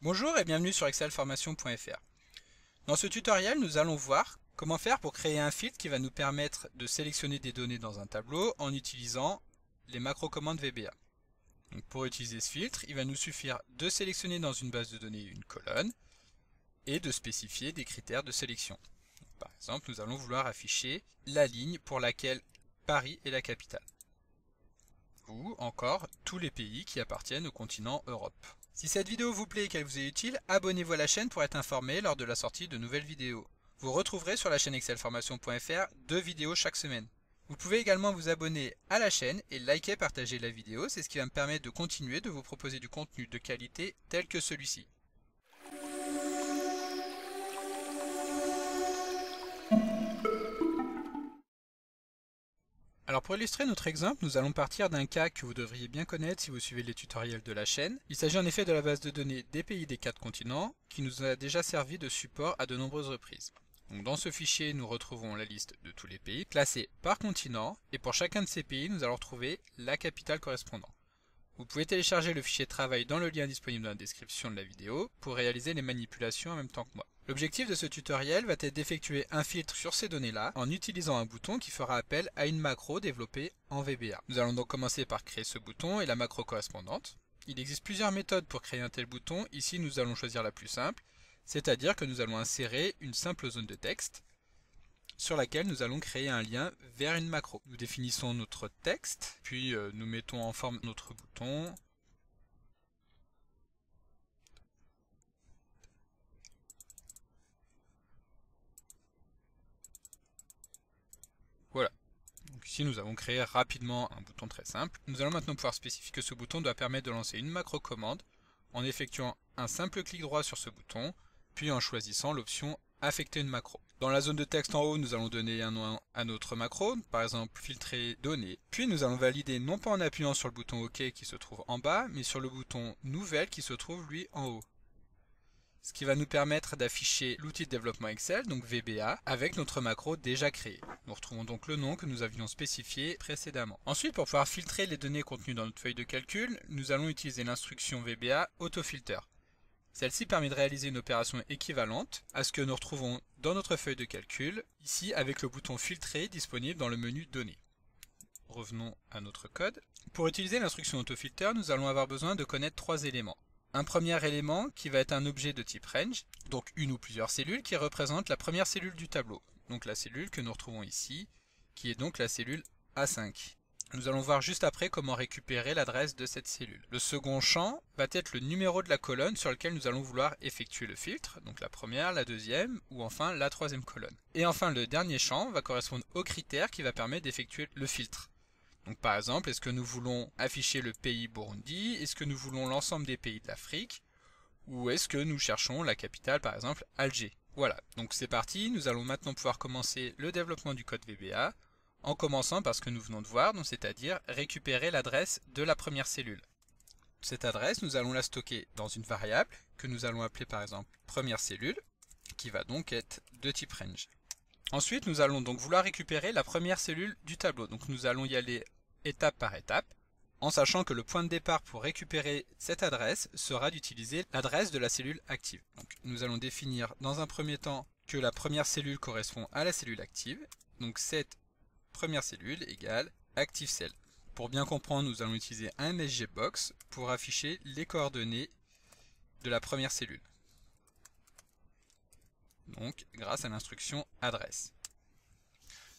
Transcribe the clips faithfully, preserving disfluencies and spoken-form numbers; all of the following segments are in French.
Bonjour et bienvenue sur Excel Formation point F R. Dans ce tutoriel, nous allons voir comment faire pour créer un filtre qui va nous permettre de sélectionner des données dans un tableau en utilisant les macro-commandes V B A. Donc pour utiliser ce filtre, il va nous suffire de sélectionner dans une base de données une colonne et de spécifier des critères de sélection. Donc par exemple, nous allons vouloir afficher la ligne pour laquelle Paris est la capitale, ou encore tous les pays qui appartiennent au continent Europe. Si cette vidéo vous plaît et qu'elle vous est utile, abonnez-vous à la chaîne pour être informé lors de la sortie de nouvelles vidéos. Vous retrouverez sur la chaîne Excel Formation point F R deux vidéos chaque semaine. Vous pouvez également vous abonner à la chaîne et liker, partager la vidéo, c'est ce qui va me permettre de continuer de vous proposer du contenu de qualité tel que celui-ci. Alors pour illustrer notre exemple, nous allons partir d'un cas que vous devriez bien connaître si vous suivez les tutoriels de la chaîne. Il s'agit en effet de la base de données des pays des quatre continents qui nous a déjà servi de support à de nombreuses reprises. Donc dans ce fichier, nous retrouvons la liste de tous les pays classés par continent et pour chacun de ces pays, nous allons retrouver la capitale correspondante. Vous pouvez télécharger le fichier travail dans le lien disponible dans la description de la vidéo pour réaliser les manipulations en même temps que moi. L'objectif de ce tutoriel va être d'effectuer un filtre sur ces données-là en utilisant un bouton qui fera appel à une macro développée en V B A. Nous allons donc commencer par créer ce bouton et la macro correspondante. Il existe plusieurs méthodes pour créer un tel bouton. Ici, nous allons choisir la plus simple, c'est-à-dire que nous allons insérer une simple zone de texte sur laquelle nous allons créer un lien vers une macro. Nous définissons notre texte, puis nous mettons en forme notre bouton. Voilà, donc ici nous avons créé rapidement un bouton très simple. Nous allons maintenant pouvoir spécifier que ce bouton doit permettre de lancer une macro-commande en effectuant un simple clic droit sur ce bouton, puis en choisissant l'option « Affecter une macro ». Dans la zone de texte en haut, nous allons donner un nom à notre macro, par exemple « Filtrer données ». Puis nous allons valider non pas en appuyant sur le bouton « OK » qui se trouve en bas, mais sur le bouton « Nouvelle » qui se trouve lui en haut. Ce qui va nous permettre d'afficher l'outil de développement Excel, donc V B A, avec notre macro déjà créée. Nous retrouvons donc le nom que nous avions spécifié précédemment. Ensuite, pour pouvoir filtrer les données contenues dans notre feuille de calcul, nous allons utiliser l'instruction V B A Autofilter. Celle-ci permet de réaliser une opération équivalente à ce que nous retrouvons dans notre feuille de calcul, ici avec le bouton filtrer disponible dans le menu données. Revenons à notre code. Pour utiliser l'instruction Autofilter, nous allons avoir besoin de connaître trois éléments. Un premier élément qui va être un objet de type range, donc une ou plusieurs cellules qui représentent la première cellule du tableau, donc la cellule que nous retrouvons ici, qui est donc la cellule A cinq. Nous allons voir juste après comment récupérer l'adresse de cette cellule. Le second champ va être le numéro de la colonne sur lequel nous allons vouloir effectuer le filtre, donc la première, la deuxième ou enfin la troisième colonne. Et enfin le dernier champ va correspondre au critère qui va permettre d'effectuer le filtre. Donc par exemple, est-ce que nous voulons afficher le pays Burundi? Est-ce que nous voulons l'ensemble des pays de l'Afrique? Ou est-ce que nous cherchons la capitale, par exemple, Alger? Voilà, donc c'est parti, nous allons maintenant pouvoir commencer le développement du code V B A, en commençant par ce que nous venons de voir, donc c'est-à-dire récupérer l'adresse de la première cellule. Cette adresse, nous allons la stocker dans une variable, que nous allons appeler par exemple première cellule, qui va donc être de type range. Ensuite, nous allons donc vouloir récupérer la première cellule du tableau, donc nous allons y aller étape par étape, en sachant que le point de départ pour récupérer cette adresse sera d'utiliser l'adresse de la cellule active. Donc, nous allons définir dans un premier temps que la première cellule correspond à la cellule active, donc cette première cellule égale ActiveCell. Pour bien comprendre, nous allons utiliser un MsgBox pour afficher les coordonnées de la première cellule, donc grâce à l'instruction adresse.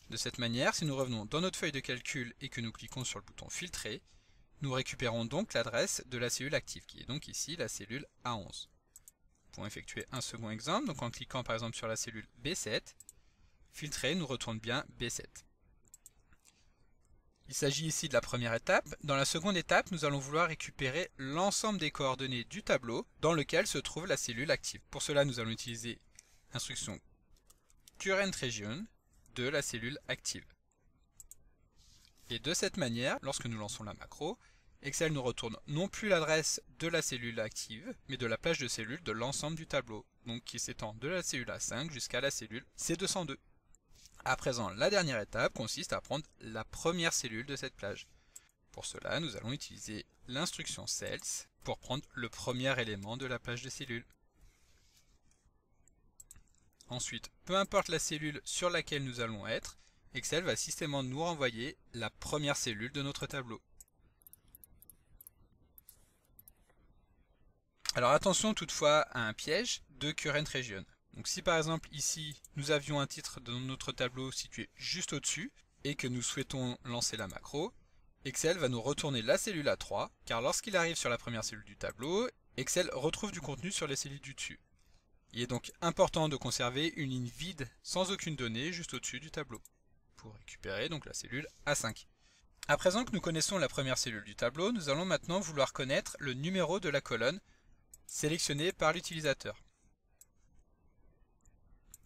De cette manière, si nous revenons dans notre feuille de calcul et que nous cliquons sur le bouton filtrer, nous récupérons donc l'adresse de la cellule active, qui est donc ici la cellule A onze. Nous pouvons effectuer un second exemple, donc en cliquant par exemple sur la cellule B sept, filtrer nous retourne bien B sept. Il s'agit ici de la première étape. Dans la seconde étape, nous allons vouloir récupérer l'ensemble des coordonnées du tableau dans lequel se trouve la cellule active. Pour cela, nous allons utiliser l'instruction CurrentRegion de la cellule active. Et de cette manière, lorsque nous lançons la macro, Excel nous retourne non plus l'adresse de la cellule active, mais de la plage de cellules de l'ensemble du tableau, donc qui s'étend de la cellule A cinq jusqu'à la cellule C deux cent deux. À présent, la dernière étape consiste à prendre la première cellule de cette plage. Pour cela, nous allons utiliser l'instruction Cells pour prendre le premier élément de la plage de cellules. Ensuite, peu importe la cellule sur laquelle nous allons être, Excel va systématiquement nous renvoyer la première cellule de notre tableau. Alors attention toutefois à un piège de CurrentRegion. Donc si par exemple ici nous avions un titre dans notre tableau situé juste au-dessus et que nous souhaitons lancer la macro, Excel va nous retourner la cellule A trois car lorsqu'il arrive sur la première cellule du tableau, Excel retrouve du contenu sur les cellules du dessus. Il est donc important de conserver une ligne vide sans aucune donnée juste au-dessus du tableau pour récupérer donc la cellule A cinq. À présent que nous connaissons la première cellule du tableau, nous allons maintenant vouloir connaître le numéro de la colonne sélectionnée par l'utilisateur.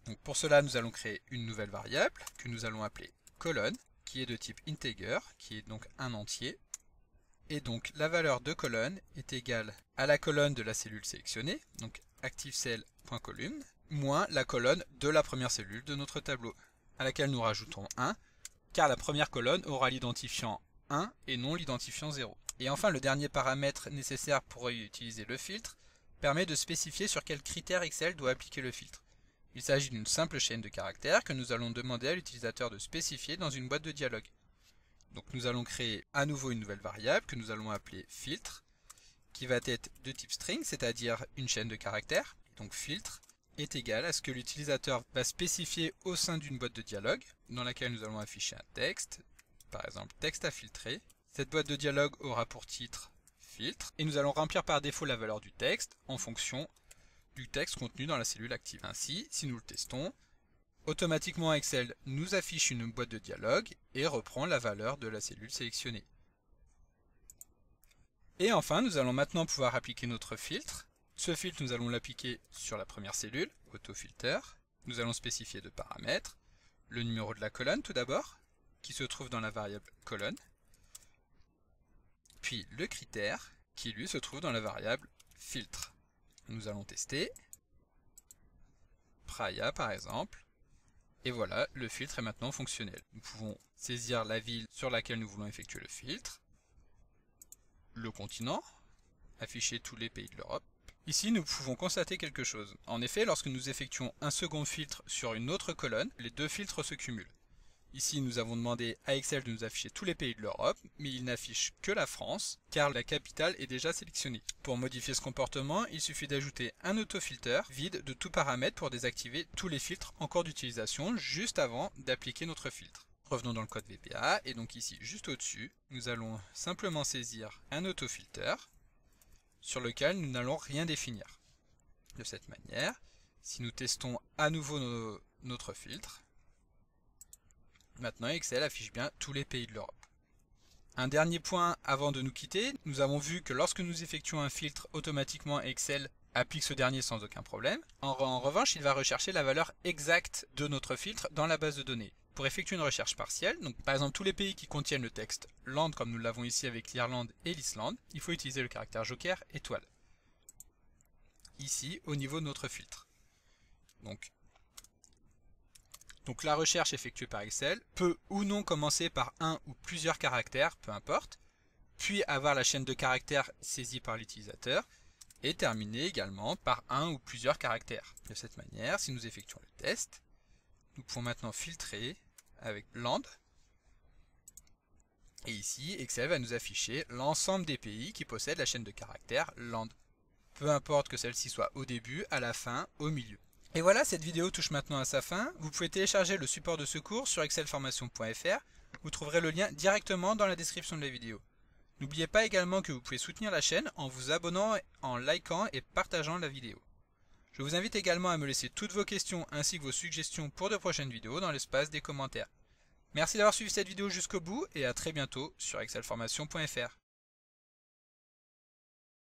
Donc pour cela, nous allons créer une nouvelle variable que nous allons appeler colonne, qui est de type integer, qui est donc un entier. Et donc la valeur de colonne est égale à la colonne de la cellule sélectionnée, donc ActiveCell.column, moins la colonne de la première cellule de notre tableau, à laquelle nous rajoutons un, car la première colonne aura l'identifiant un et non l'identifiant zéro. Et enfin, le dernier paramètre nécessaire pour utiliser le filtre permet de spécifier sur quels critères Excel doit appliquer le filtre. Il s'agit d'une simple chaîne de caractères que nous allons demander à l'utilisateur de spécifier dans une boîte de dialogue. Donc nous allons créer à nouveau une nouvelle variable que nous allons appeler filtre, qui va être de type string, c'est-à-dire une chaîne de caractères. Donc filtre est égal à ce que l'utilisateur va spécifier au sein d'une boîte de dialogue, dans laquelle nous allons afficher un texte, par exemple texte à filtrer. Cette boîte de dialogue aura pour titre filtre, et nous allons remplir par défaut la valeur du texte en fonction du texte contenu dans la cellule active. Ainsi, si nous le testons, automatiquement Excel nous affiche une boîte de dialogue et reprend la valeur de la cellule sélectionnée. Et enfin, nous allons maintenant pouvoir appliquer notre filtre. Ce filtre, nous allons l'appliquer sur la première cellule, Autofilter. Nous allons spécifier deux paramètres. Le numéro de la colonne tout d'abord, qui se trouve dans la variable colonne. Puis le critère, qui lui se trouve dans la variable filtre. Nous allons tester Praia par exemple, et voilà, le filtre est maintenant fonctionnel. Nous pouvons saisir la ville sur laquelle nous voulons effectuer le filtre, le continent, afficher tous les pays de l'Europe. Ici, nous pouvons constater quelque chose. En effet, lorsque nous effectuons un second filtre sur une autre colonne, les deux filtres se cumulent. Ici, nous avons demandé à Excel de nous afficher tous les pays de l'Europe, mais il n'affiche que la France, car la capitale est déjà sélectionnée. Pour modifier ce comportement, il suffit d'ajouter un autofilter vide de tout paramètre pour désactiver tous les filtres en cours d'utilisation juste avant d'appliquer notre filtre. Revenons dans le code V B A, et donc ici, juste au-dessus, nous allons simplement saisir un autofilter sur lequel nous n'allons rien définir. De cette manière, si nous testons à nouveau nos, notre filtre, maintenant, Excel affiche bien tous les pays de l'Europe. Un dernier point avant de nous quitter, nous avons vu que lorsque nous effectuons un filtre, automatiquement Excel applique ce dernier sans aucun problème. En, en revanche, il va rechercher la valeur exacte de notre filtre dans la base de données. Pour effectuer une recherche partielle, donc par exemple tous les pays qui contiennent le texte « land » comme nous l'avons ici avec l'Irlande et l'Islande, il faut utiliser le caractère joker étoile. Ici, au niveau de notre filtre. Donc, Donc la recherche effectuée par Excel peut ou non commencer par un ou plusieurs caractères, peu importe, puis avoir la chaîne de caractères saisie par l'utilisateur et terminer également par un ou plusieurs caractères. De cette manière, si nous effectuons le test, nous pouvons maintenant filtrer avec land. Et ici, Excel va nous afficher l'ensemble des pays qui possèdent la chaîne de caractères land. Peu importe que celle-ci soit au début, à la fin, au milieu. Et voilà, cette vidéo touche maintenant à sa fin. Vous pouvez télécharger le support de ce cours sur Excel Formation point F R. Vous trouverez le lien directement dans la description de la vidéo. N'oubliez pas également que vous pouvez soutenir la chaîne en vous abonnant, en likant et partageant la vidéo. Je vous invite également à me laisser toutes vos questions ainsi que vos suggestions pour de prochaines vidéos dans l'espace des commentaires. Merci d'avoir suivi cette vidéo jusqu'au bout et à très bientôt sur Excel Formation point F R.